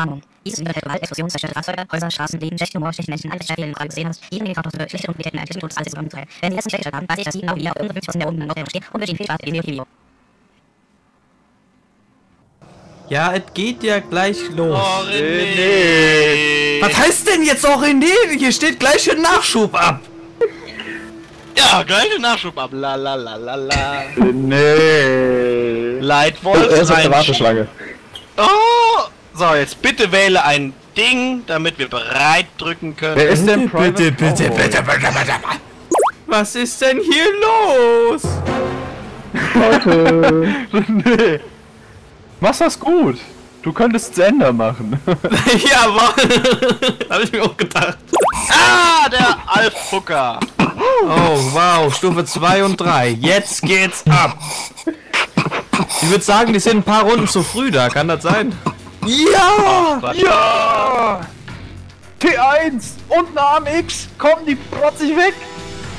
Warnung. Dies ist der Gewalt, Explosion, zerstörte Fahrzeuge, Häuser, Straßen, Leben, schlechte Humor, schlechte Menschen, alles Schäfchen im Kreis gesehen hast, jeden Kauf über schlechte und mit den Tod, alles zusammengeteilt. Wenn die letzten schlecht haben, weiß ich, dass ihnen auch wieder auf irgendeinem 50% der Runden noch steht und wird ihnen viel Spaß in dem Video. Ja, es geht ja gleich los. Oh, René! Was heißt denn jetzt auch René? Hier steht gleich schon Nachschub ab. Ja, gleich den Nachschub ab. La la la la la. Nee. Leitwolf. Er ist auf der Warteschlange. Oh. So, jetzt bitte wähle ein Ding, damit wir bereit drücken können. Wer ist denn Private? Bitte. Was ist denn hier los? Leute. Nee. Mach das gut. Du könntest Sender machen. Jawohl. Habe ich mir auch gedacht. Ah, der Alf Hooker. Oh, wow. Stufe 2 und 3. Jetzt geht's ab. Ich würde sagen, die sind ein paar Runden zu früh da. Kann das sein? Ja! Oh, ja! T1 und eine AMX. Kommen die protzig weg?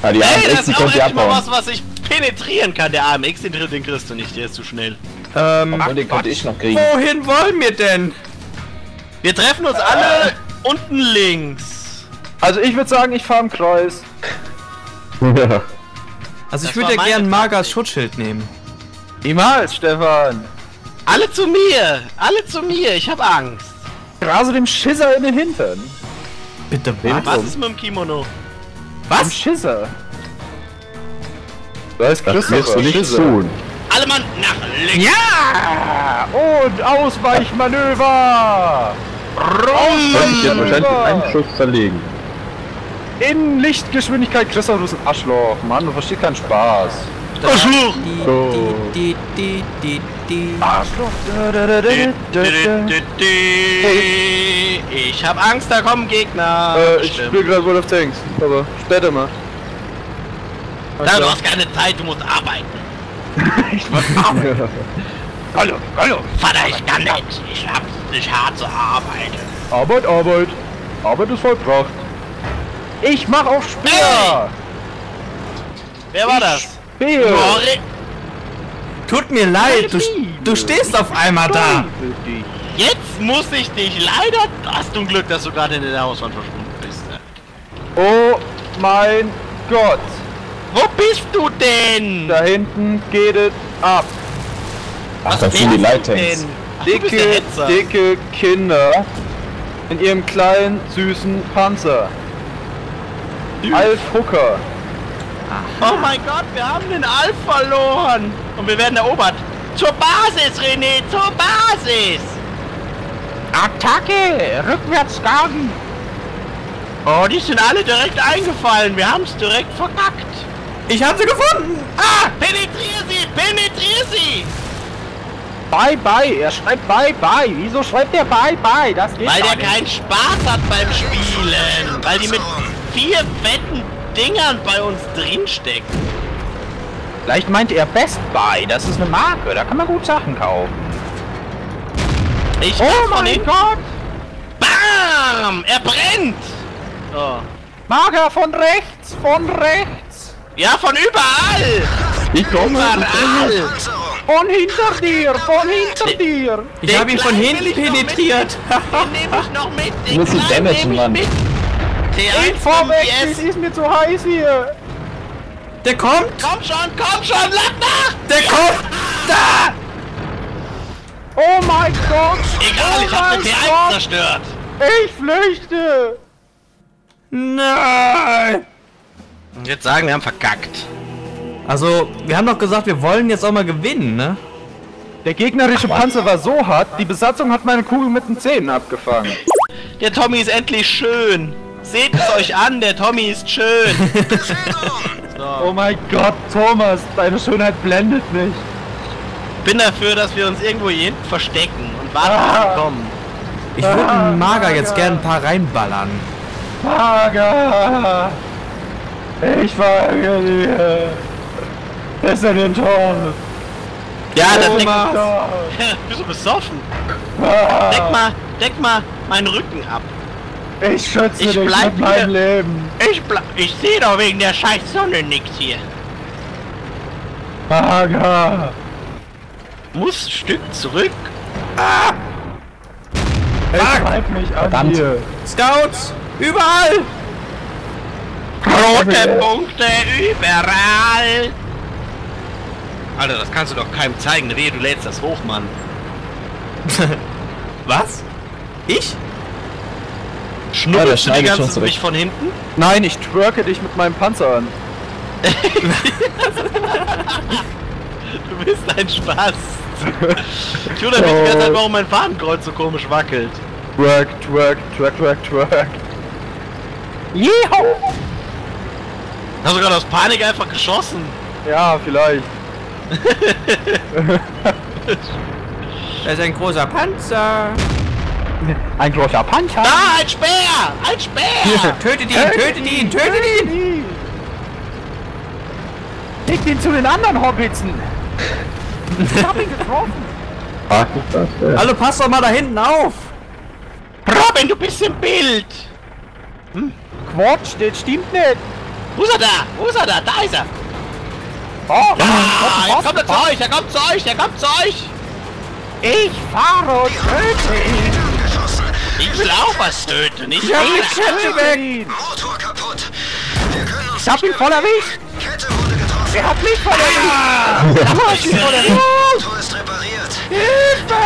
Ja, die AMX, das ist auch echt mal was ich penetrieren kann. Der AMX, den kriegst du nicht. Der ist zu schnell. Und den konnte ich noch kriegen. Wohin wollen wir denn? Wir treffen uns alle unten links. Also ich würde sagen, ich fahre im Kreuz. Ja. Also ich würde ja gern Magers Schutzschild nehmen. Niemals, Stefan. Alle zu mir! Alle zu mir! Ich hab Angst. Rase dem Schisser in den Hintern. Bitte was? Was ist mit dem Kimono? Was? Dem Schisser. Das kannst du nicht tun. Alle Mann nach links! Ja! Und Ausweichmanöver! Einen Schuss verlegen. In Lichtgeschwindigkeit, Christopher, du bist ein Arschloch. Mann, du verstehst keinen Spaß. Arschloch! Ich hab Angst, da kommen Gegner. Ich spiele gerade World of Tanks, aber später mal. Du hast keine Zeit, du musst arbeiten. Ich muss arbeiten. Hallo. Vater, ich kann nicht. Ich hab's nicht hart zu arbeiten. Arbeit. Arbeit ist vollbracht. Ich mach auf Speer. Hey. Wer war das? Speer. Tut mir leid, du stehst auf einmal da. Jetzt muss ich dich leider... Hast du ein Glück, dass du gerade in der Hauswand verschwunden bist. Oh mein Gott. Wo bist du denn? Da hinten geht es ab. Ach, da sind die Leittanks. Dicke Kinder in ihrem kleinen, süßen Panzer. Alf Hooker. Oh mein Gott, wir haben den Alf verloren. Und wir werden erobert. Zur Basis, René, zur Basis. Attacke, rückwärts Garten. Oh, die sind alle direkt eingefallen. Wir haben es direkt verkackt. Ich habe sie gefunden! Ah! Penetrier sie! Bye! Er schreibt bye! Wieso schreibt der bye? Das geht weil der nicht. Keinen Spaß hat beim Spielen! Weil die mit 4 fetten Dingern bei uns drinstecken! Vielleicht meint er Best Buy, das ist eine Marke, da kann man gut Sachen kaufen. Oh mein Gott! Bam! Er brennt! Oh. Mager von rechts! Ja, von überall! Ich komme überall! Von hinter dir! Ich habe ihn von hinten penetriert! Den nehme ich noch mit! Den muss ich damagen, Mann! Den vorweg! Es ist mir zu heiß hier! Der kommt! Komm schon! Lass nach! Der kommt! Da! Oh mein Gott! Egal, ich hab den T1 zerstört! Ich flüchte! Nein! Und jetzt sagen, wir haben verkackt. Also, wir haben doch gesagt, wir wollen jetzt auch mal gewinnen, ne? Der gegnerische Panzer war so hart, die Besatzung hat meine Kugel mit den Zähnen abgefangen. Der Tommy ist endlich schön. Seht es euch an, der Tommy ist schön. So. Oh mein Gott, Thomas, deine Schönheit blendet mich. Bin dafür, dass wir uns irgendwo hier hinten verstecken und warten, bis wir kommen. Ich würde Mager jetzt gerne ein paar reinballern. Mager! Ich verärgere dir! Das ist ja den Torn! Ja, das denkt man! Bist du besoffen? Deck mal meinen Rücken ab! Ich schütze dich mit meinem Leben! Ich sehe doch wegen der scheiß Sonne nichts hier! Mager! Muss ein Stück zurück! Ah! Hey, mich an hier. Scouts! Überall! Rote Punkte überall! Alter, das kannst du doch keinem zeigen. Wehe, du lädst das hoch, Mann. Was? Ich? Schnurrst du die ganze Zeit mich von hinten? Nein, ich twerke dich mit meinem Panzer an. Du bist ein Spaß. Ich wundere mich die ganze Zeit, warum mein Fadenkreuz so komisch wackelt. Twerk, twerk, twerk, twerk, twerk. Jeho! Hast du gerade aus Panik einfach geschossen? Ja, vielleicht. Das ist ein großer Panzer. Ein großer Panzer? Ah, ein Speer! Ein Speer! Tötet ihn, tötet ihn, tötet ihn! Leg ihn zu den anderen Hobbitzen! Ich hab ihn getroffen! Hallo, pass doch mal da hinten auf! Robin, du bist im Bild! Hm? Quatsch, das stimmt nicht! Wo ist er da? Wo ist er da? Da ist er! Oh, ja, kommt er zu euch, er kommt zu euch, er kommt zu euch! Ich fahre und töte ihn! Ich laufe was töten, ich töte ihn! Motor kaputt! Ich hab ihn voll erwischt! Er hat mich voll erwischt! Er hat mich voll erwischt! Motor ist repariert! Hilfe!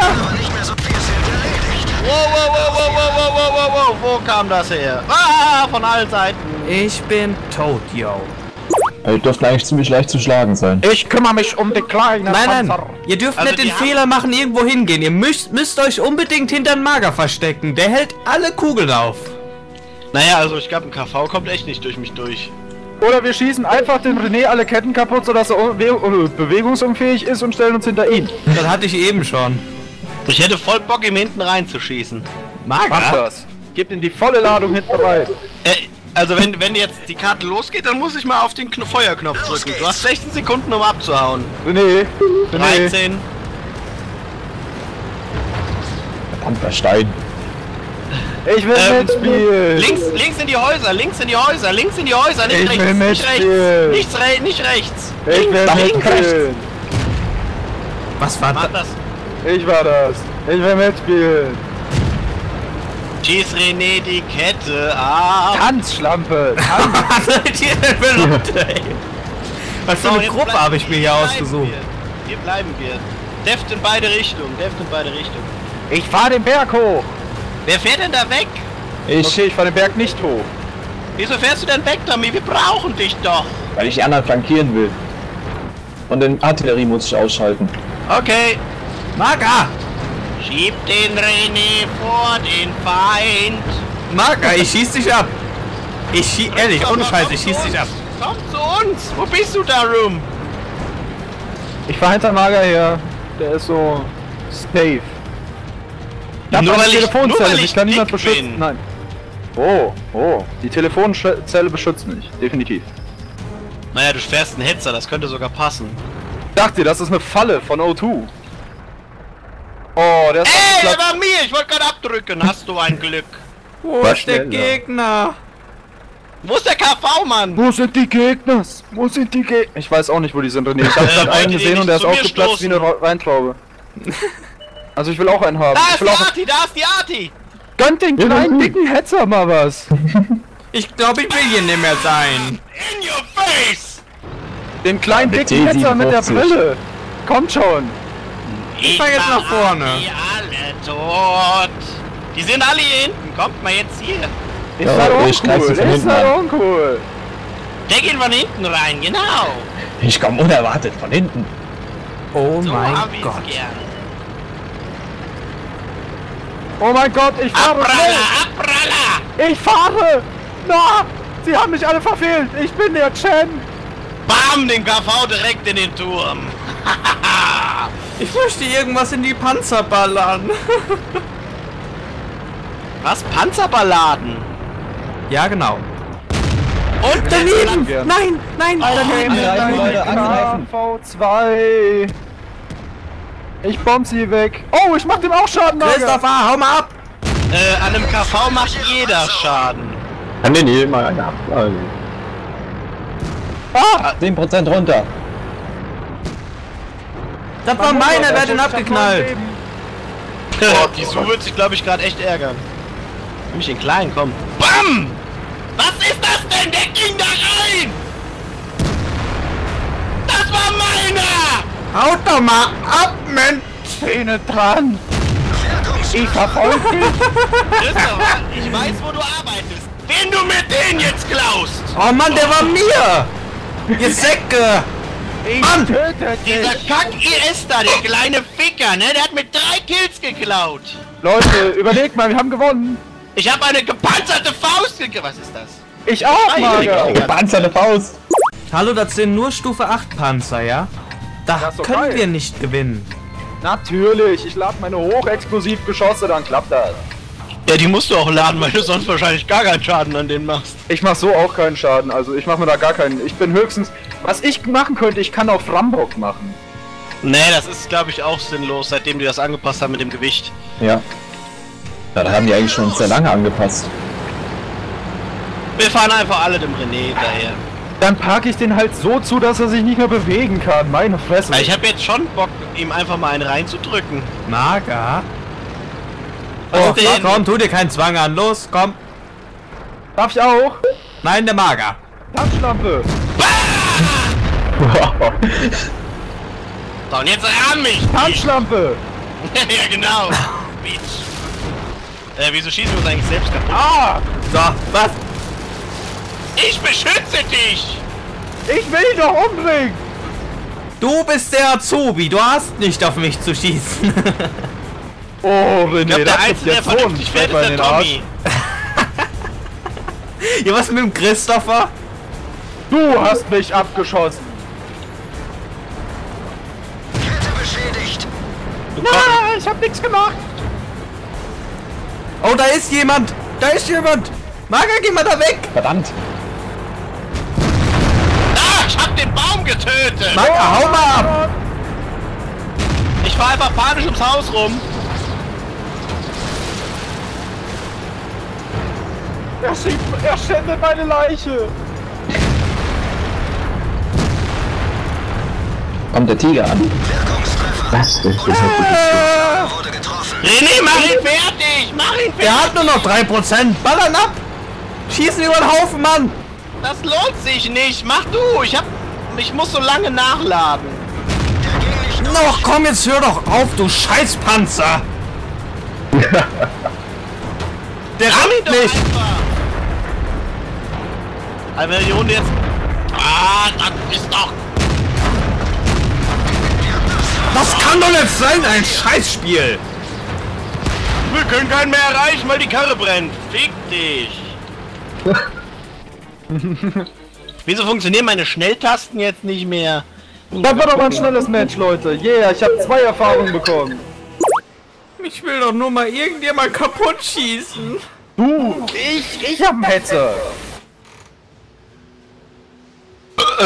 Wow, wow, wow, wow, wow, wow, wow, wow, wo kam das her? Ah, von allen Seiten. Ich bin tot, yo. Ihr dürft eigentlich ziemlich leicht zu schlagen sein. Ich kümmere mich um die kleinen Panzer. Nein, nein, ihr dürft also nicht den Fehler machen, irgendwo hingehen. Ihr müsst euch unbedingt hinter den Mager verstecken. Der hält alle Kugeln auf. Naja, also ich glaube, ein KV kommt echt nicht durch mich durch. Oder wir schießen einfach den René alle Ketten kaputt, sodass er bewegungsunfähig ist und stellen uns hinter ihn. Das hatte ich eben schon. Ich hätte voll Bock, ihm hinten reinzuschießen. Mager? Mach das. Gib ihm die volle Ladung hinten rein. Also wenn jetzt die Karte losgeht, dann muss ich mal auf den Feuerknopf drücken. Du hast 16 Sekunden, um abzuhauen. Nee. 13. Verdammter Stein. Ich will mitspielen. Links in die Häuser, links in die Häuser, links in die Häuser. Nicht rechts, nicht rechts. Nichts rechts, nicht rechts. Ich will mitspielen. Was war das? Ich war das. Ich will mitspielen. Schieß René die Kette ab. Tanzschlampe. Was für eine Gruppe habe ich mir hier ausgesucht? Hier bleiben wir. Deft in beide Richtungen. Deft in beide Richtungen. Ich fahre den Berg hoch. Wer fährt denn da weg? Ich. Okay, ich fahre den Berg nicht hoch. Wieso fährst du denn weg, Tommy? Wir brauchen dich doch. Weil ich die anderen flankieren will. Und den Artillerie muss ich ausschalten. Okay. Mager! Schieb den René vor den Feind! Mager, ich schieß dich ab! Ich schieß, ehrlich, ohne Scheiß, ich schieß dich ab! Komm zu uns! Wo bist du da, Room? Ich fahr hinter Mager her. Der ist so... safe. Ich hab nur eine Telefonzelle, ich kann niemand beschützen. Bin. Nein. Oh, oh. Die Telefonzelle beschützt mich. Definitiv. Naja, du fährst einen Hetzer, das könnte sogar passen. Ich dachte, das ist eine Falle von O2. Oh, der ist. Ey, der war mir! Ich wollte gerade abdrücken! Hast du ein Glück! Wo ist der Gegner? Wo ist der KV, Mann? Wo sind die Gegner? Wo sind die Gegner? Ich weiß auch nicht, wo die sind, René. Ich hab's gerade einen gesehen und der ist aufgeplatzt wie eine Weintraube. Also ich will auch einen haben. Da ist die Arti! Da ist die Arti! Gönnt den kleinen, dicken Hetzer mal was! Ich glaube, ich will hier nicht mehr sein! In your face! Den kleinen, dicken Hetzer mit der Brille! Kommt schon! Ich fahr jetzt nach vorne. Die alle tot. Die sind alle hier hinten. Kommt mal jetzt hier. Ist ja, halt uncool. Ist halt uncool. Der geht von hinten rein, genau. Ich komme unerwartet von hinten. Oh so mein Gott. Oh mein Gott, ich fahre. Abralla. Ich fahre. Na, sie haben mich alle verfehlt. Ich bin der Chen. Bam, den KV direkt in den Turm. Ich möchte irgendwas in die Panzer ballern. Was? Panzerballaden? Ja, genau. Und daneben! Nein, nein, daneben! Leute, angreifen! V2! Ich bomb sie weg! Oh, ich mach dem auch Schaden, Alter! Christopher, hau mal ab! An einem KV macht jeder Schaden. Kann den hier mal einer abfallen. Ah! 10% runter! Das war meiner, wer hat den abgeknallt? Boah, Gisu wird sich, glaube ich, gerade echt ärgern. Nimm mich den Kleinen, komm. BAM! Was ist das denn? Der ging da rein! Das war meiner! Haut doch mal ab, Mensch! Zähne dran! Ich verfolge dich! Christopher, ich weiß, wo du arbeitest. Wenn du mit denen jetzt klaust! Oh Mann, der war mir! Ihr Säcke! Mann! Dieser Kack-Ester, der kleine Ficker, ne? Der hat mit 3 Kills geklaut! Leute, überlegt mal, wir haben gewonnen! Ich habe eine gepanzerte Faust geklaut! Was ist das? Ich auch, Mager! Gepanzerte Faust! Hallo, das sind nur Stufe 8 Panzer, ja? Da können wir nicht gewinnen! Natürlich, ich lade meine Hochexplosivgeschosse, dann klappt das! Ja, die musst du auch laden, weil du sonst wahrscheinlich gar keinen Schaden an denen machst. Ich mach so auch keinen Schaden, also ich mach mir da gar keinen. Ich bin höchstens... Was ich machen könnte, ich kann auch Frambock machen. Nee, das ist, glaube ich, auch sinnlos, seitdem die das angepasst haben mit dem Gewicht. Ja. Ja, da haben die eigentlich schon sehr lange angepasst. Wir fahren einfach alle dem René hinterher. Dann parke ich den halt so zu, dass er sich nicht mehr bewegen kann, meine Fresse. Ich habe jetzt schon Bock, ihm einfach mal einen reinzudrücken. Mager? Oh, komm, tu dir keinen Zwang an, los, komm! Darf ich auch? Nein, der Mager! Taschenlampe! Wow. So, und jetzt ran mich! Taschenlampe! Ja, genau! Bitch! Wieso schießen wir uns eigentlich selbst kaputt? Ah! So, was? Ich beschütze dich! Ich will dich doch umbringen! Du bist der Azubi, du hast nicht auf mich zu schießen! Oh, René, ich glaub, der Einzige, der vernünftig fährt, ist der Tommy. Ja, was mit dem Christopher? Du hast mich abgeschossen. Kette beschädigt. Na, ich hab nichts gemacht. Oh, da ist jemand. Da ist jemand. Mager, geh mal da weg. Verdammt. Ah, ich hab den Baum getötet. Mager, hau mal ab. Ich fahr einfach panisch ums Haus rum. Er schändet meine Leiche! Kommt der Tiger an? Was? Das ist wurde getroffen. René, mach ihn fertig! Mach ihn fertig! Der hat nur noch 3%! Ballern ab! Schießen über den Haufen, Mann! Das lohnt sich nicht! Mach du! Ich muss so lange nachladen! Noch, komm, jetzt hör doch auf, du Scheißpanzer! Der rammt mich! Eine Million jetzt. Ah, das ist doch. Das kann doch nicht sein, ein Scheißspiel. Wir können keinen mehr erreichen, weil die Karre brennt. Fick dich. Wieso funktionieren meine Schnelltasten jetzt nicht mehr? Das war doch mal ein schnelles Match, Leute. Yeah, ich habe 2 Erfahrungen bekommen. Ich will doch nur mal irgendjemand kaputt schießen. Du, ich hab einen Hetzer.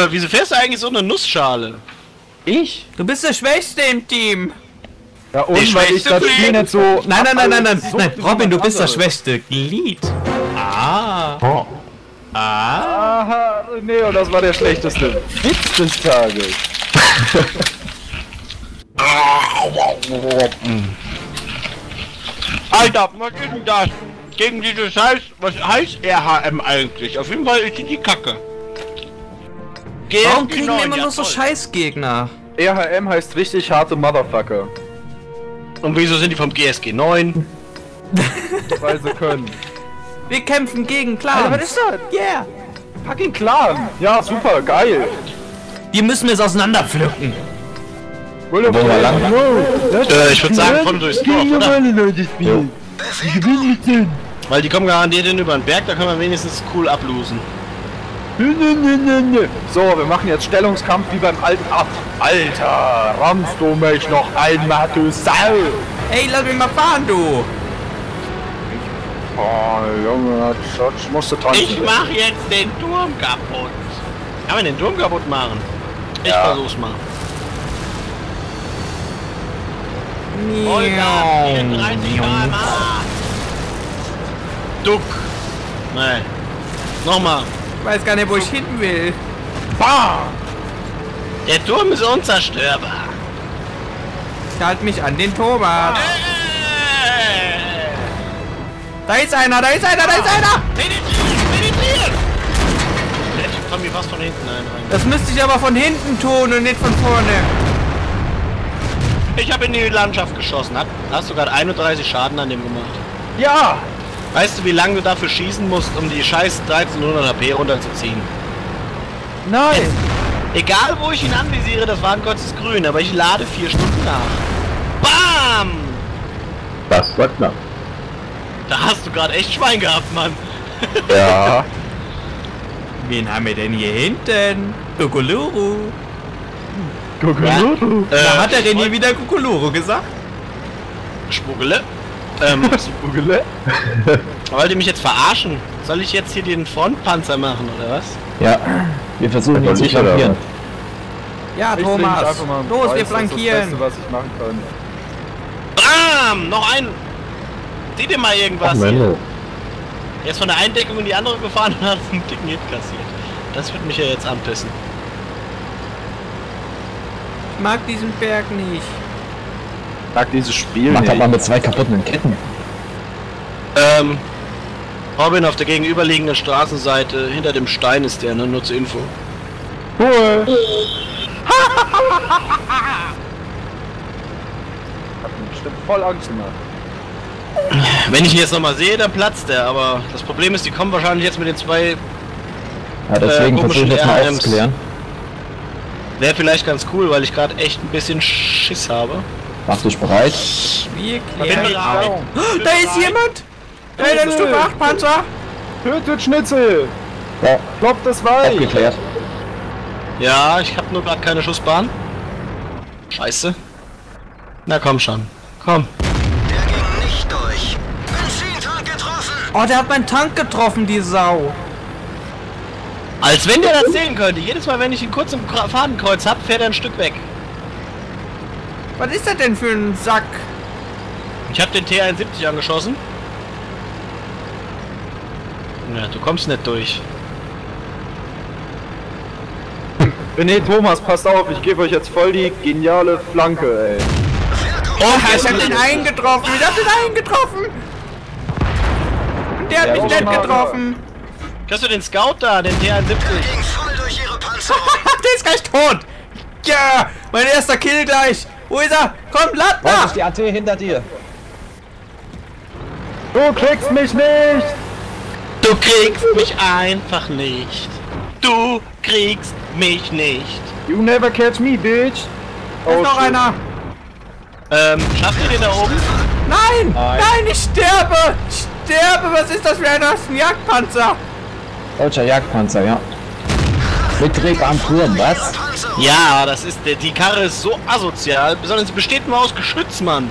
Wieso fährst du eigentlich so eine Nussschale? Ich? Du bist der Schwächste im Team. Ja, und weil ich das Spiel nicht so... Nein, Robin, du bist das schwächste Glied. Ah. Oh. Ah. Aha, nee, und das war der schlechteste Witz des Tages. Alter, was ist denn das? Gegen dieses Scheiß... Was heißt RHM eigentlich? Auf jeden Fall ist die Kacke. Warum kriegen wir immer nur so Scheißgegner? RHM heißt richtig harte Motherfucker. Und wieso sind die vom GSG 9? Weil sie können. Wir kämpfen gegen Clans. Alter, was ist das? Yeah! Fucking Clan! Ja, super, geil! Die müssen wir jetzt auseinander pflücken. Ich würde sagen, komm durchs Dorf, oder? Weil die kommen garantiert über den Berg, da können wir wenigstens cool ablosen. So, wir machen jetzt Stellungskampf wie beim alten Ab. Alter, rammst du mich noch einmal, du Sau! Ey, lass mich mal fahren, du! Oh, Junge, ich musste tanzen. Ich mach jetzt den Turm kaputt. Kann man den Turm kaputt machen? Ich versuch's mal. Volker, 34 Mal im Arsch! Duck! Nein. Nochmal. Ich weiß gar nicht, wo ich hin will. Bah! Der Turm ist unzerstörbar. Ich halte mich an den Thomas. Da ist einer, da ist einer, da ist einer! Penetrieren! Ich kann mir fast von hinten einen rein. Das müsste ich aber von hinten tun und nicht von vorne. Ich habe in die Landschaft geschossen. Hast du gerade 31 Schaden an dem gemacht? Ja! Weißt du, wie lange du dafür schießen musst, um die scheiß 1300 HP runterzuziehen? Nein! Egal, wo ich ihn anvisiere, das war ein kurzes Grün, aber ich lade 4 Stunden nach. Bam! Das war knapp. Da hast du gerade echt Schwein gehabt, Mann. Ja. Wen haben wir denn hier hinten? Kukuluru. Kukuluru. Ja. Hat er denn hier wieder Kukuluru gesagt? Spugele. Spugele. Wollt ihr mich jetzt verarschen? Soll ich jetzt hier den Frontpanzer machen oder was? Ja. Wir versuchen ihn zu flankieren. Ja, Thomas. Los, wir flankieren. Das ist das Beste, was ich machen kann. Bam! Noch ein. Seht ihr mal irgendwas? Ach, hier? Er ist von der einen Deckung in die andere gefahren und hat einen dicken Hit kassiert. Das wird mich ja jetzt anpissen. Ich mag diesen Berg nicht. Ich mag dieses Spiel nicht. Macht aber mit 2 kaputten Ketten. Robin, auf der gegenüberliegenden Straßenseite, hinter dem Stein ist der, ne? Nur zur Info. Cool! Ich hab mir bestimmt voll Angst gemacht. Wenn ich ihn jetzt nochmal sehe, dann platzt er, aber das Problem ist, die kommen wahrscheinlich jetzt mit den 2. Ja, deswegen versuche ich das mal aufzuklären. Wäre vielleicht ganz cool, weil ich gerade echt ein bisschen Schiss habe. Machst du dich bereit? Wir klären. Da ist jemand! Da ist ein Stufe 8 Panzer! Tötet Schnitzel! Ja. Klopft das Weich! Aufgeklärt. Ja, ich hab nur gerade keine Schussbahn. Scheiße. Na komm schon. Komm. Oh, der hat meinen Tank getroffen, die Sau. Als wenn der das sehen könnte. Jedes Mal, wenn ich ihn kurz im Fadenkreuz hab, fährt er ein Stück weg. Was ist das denn für ein Sack? Ich hab den T-71 angeschossen. Na, du kommst nicht durch. Nee, Thomas, passt auf. Ich gebe euch jetzt voll die geniale Flanke, ey. Oh, ich hab den eingetroffen. Ich hab den eingetroffen. Der hat mich nett getroffen! Hast du den Scout da, den T71? Der ist gleich tot! Ja! Mein erster Kill gleich! Wo ist er? Komm, lad nach! Ist die AT hinter dir! Du kriegst mich nicht! Du kriegst mich einfach nicht! Du kriegst mich nicht! You never catch me, bitch! Da ist noch einer! Schafft ihr den da oben? Nein! Nein, ich sterbe! Was ist das für ein Jagdpanzer? Deutscher Jagdpanzer, ja. Betrieb am Turm, was? Ja, das ist der. Die Karre ist so asozial, besonders sie besteht nur aus Geschütz, Mann.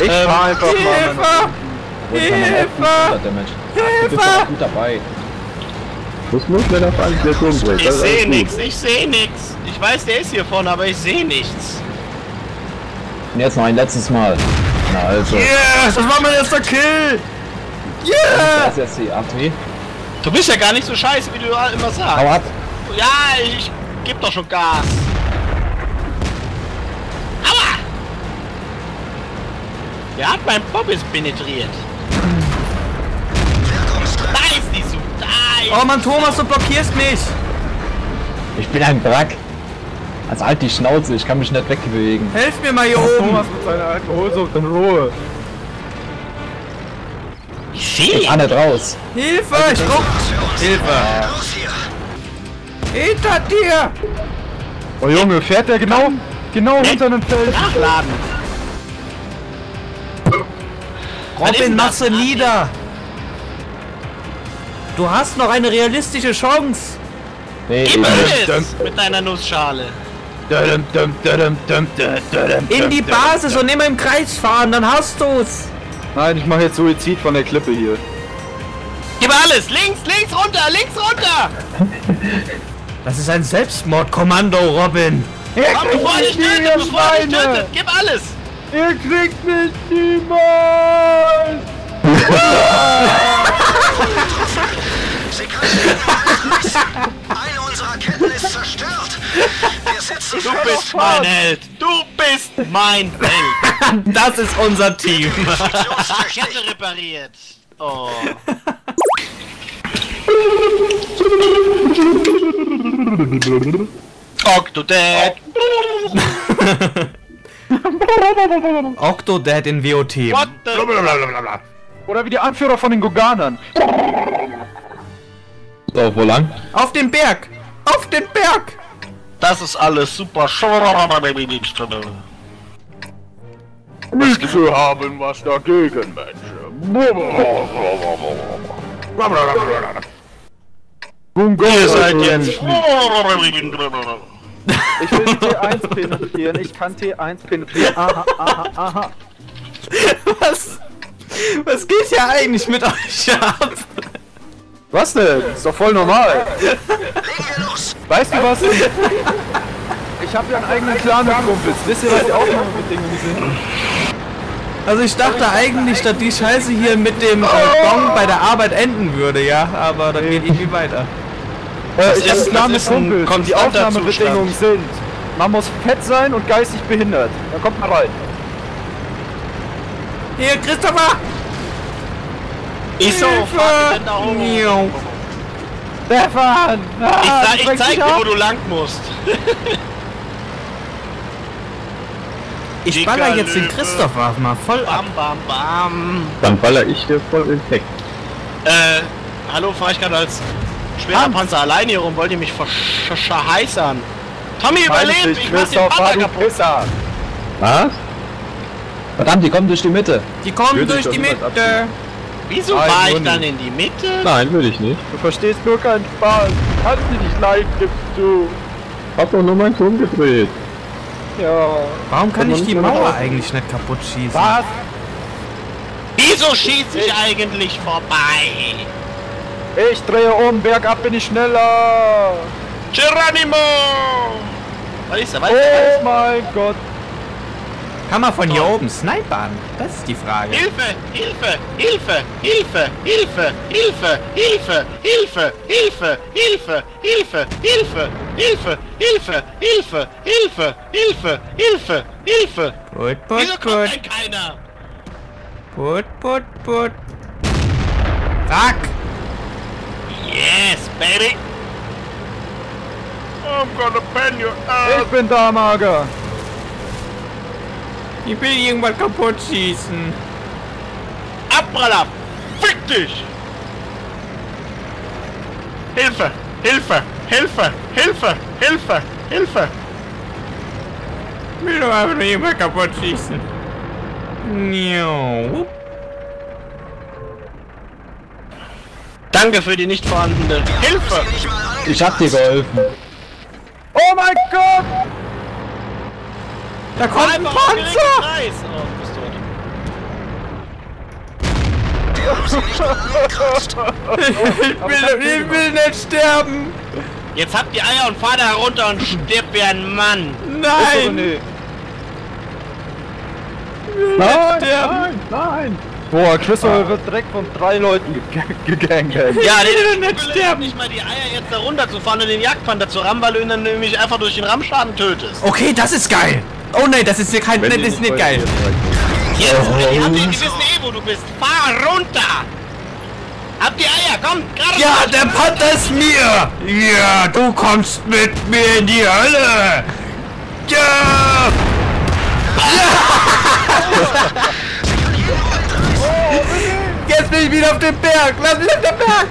Ich fahr einfach mal. Hilfe! Gut dabei. Das muss mir davon der Turm bringen. Ich sehe nichts, Ich weiß, der ist hier vorne, aber ich sehe nichts. Und jetzt noch ein letztes Mal. Na also. Yes, das war mein erster Kill! Yeah! Das ist jetzt die AT. Du bist ja gar nicht so scheiße, wie du immer sagst. Hau ab. Ja, ich geb doch schon Gas. Aua! Der hat meinen Poppis penetriert. Da ist die Suche. Oh Mann, Thomas, du blockierst mich. Ich bin ein Brack. Also halt die Schnauze, ich kann mich nicht wegbewegen. Helft mir mal hier oben! Thomas mit seiner Alkoholsucht in Ruhe. Ich kann nicht raus. Hilfe, ich ruck! Hilfe! Hinter dir! Oh Junge, fährt der genau hinter einem Feld? Nachladen! Robin, Masse nieder! Du hast noch eine realistische Chance! Nee, mit deiner Nussschale! In die Basis und immer im Kreis fahren, dann hast du's! Nein, ich mache jetzt Suizid von der Klippe hier. Gib alles! Links, links, runter, links, runter! Das ist ein Selbstmordkommando, Robin! Bevor ich tötet, gib alles! Ihr kriegt mich niemals! Sie Eine unserer Ketten ist zerstört. Wir sitzen. Du bist mein Held. Das ist unser Team. Ich hatte repariert. Oh. Octodad. Octodad in WOT. What the? Oder wie die Anführer von den Goganern. So, wo lang? Auf den Berg! Auf den Berg! Das ist alles super. Nicht zu haben, was dagegen, Menschen. Ihr seid jetzt. Ich will T1 penetrieren, ich kann T1 penetrieren. Aha, aha, aha. Was geht hier eigentlich mit euch ab? Was denn? Ist doch voll normal. Weißt du was? Ich hab ja einen eigenen Clan mit Kumpels. Wisst ihr, was die Aufnahmebedingungen sind? Also ich dachte eigentlich, dass die Scheiße hier mit dem Gong bei der Arbeit enden würde, ja? Aber da geht irgendwie weiter. Ich hab einen Clan mit Kumpels. Die Aufnahmebedingungen sind, man muss fett sein und geistig behindert. Da kommt man rein. Hier, Christopher! Ich so, Stefan! Ah, ich zeig dir, wo du lang musst. Ich baller jetzt den Christopher mal voll ab. Bam, bam, bam. Dann baller ich dir voll in Teck. Hallo, fahr ich gerade als schwerer Panzer alleine hier rum. Wollt ihr mich verscheißern? Tommy, überlebt! Ich mach den Panzer kaputt. Was? Verdammt, die kommen durch die Mitte. Die kommen durch die Mitte. Wieso war ich dann in die Mitte? Nein, würde ich nicht. Du verstehst nur keinen Spaß. Kannst du nicht leiden, gibst du. Hab doch nur meinen Turm gedreht. Ja. Warum kann ich die Mauer eigentlich nicht kaputt schießen? Was? Wieso schieße ich eigentlich vorbei? Ich drehe um, bergab bin ich schneller. Geronimo! Was ist da? Oh mein Gott. Kann man von hier oben snipern? Das ist die Frage. Hilfe! Hilfe! Hilfe! Hilfe! Hilfe! Hilfe! Hilfe! Hilfe! Hilfe! Hilfe! Hilfe! Hilfe! Hilfe! Hilfe! Hilfe! Hilfe! Hilfe! Hilfe! Hilfe! Put, put, wieso kommt denn keiner? Put, put, put. Zack! Yes, baby! I'm gonna ban your ass! Ich bin da, Mager! Ich will irgendwas kaputt schießen. Abpraller! Fick dich! Hilfe! Hilfe! Hilfe! Hilfe! Hilfe! Hilfe! Ich will doch einfach nur irgendwas kaputt schießen. Danke für die nicht vorhandene Hilfe! Ich hab dir geholfen. Oh mein Gott! Da kommt ein Panzer! Ich will nicht sterben! Jetzt habt die Eier und fahr da herunter und stirb wie ein Mann! Nein! Nein! Boah, Christopher wird direkt von 3 Leuten gegangen. Ja, den will nicht sterben. Nicht mal die Eier jetzt da runter zu fahren und den Jagdpanther zu rammballen, dann nämlich einfach durch den Rammschaden tötest. Okay, das ist geil! Oh nein, das ist hier kein. Das ist nicht geil. Jetzt, die wissen eh, wo du bist. Fahr runter! Hab die Eier, komm! Ja, der Panther ist mir! Ja, du kommst mit mir in die Hölle! Ja! Jetzt bin ich wieder auf dem Berg! Lass mich auf dem Berg!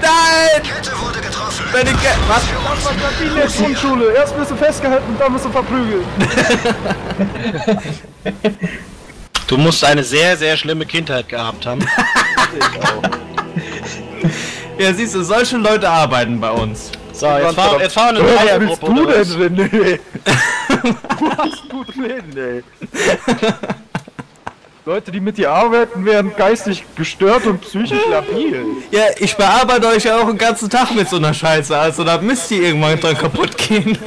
Nein! Wenn ich was? Die letzte Grundschule. Erst wirst du festgehalten und dann wirst du verprügelt. Du musst eine sehr, sehr schlimme Kindheit gehabt haben. Ja, siehst du, solche Leute arbeiten bei uns. So, jetzt fahren wir eine Dreiergruppe. Was willst du denn, René? Du hast gut Leben, ey. Leute, die mit dir arbeiten, werden geistig gestört und psychisch labil. Ja, ich bearbeite euch ja auch den ganzen Tag mit so einer Scheiße, also da müsst ihr irgendwann dran kaputt gehen.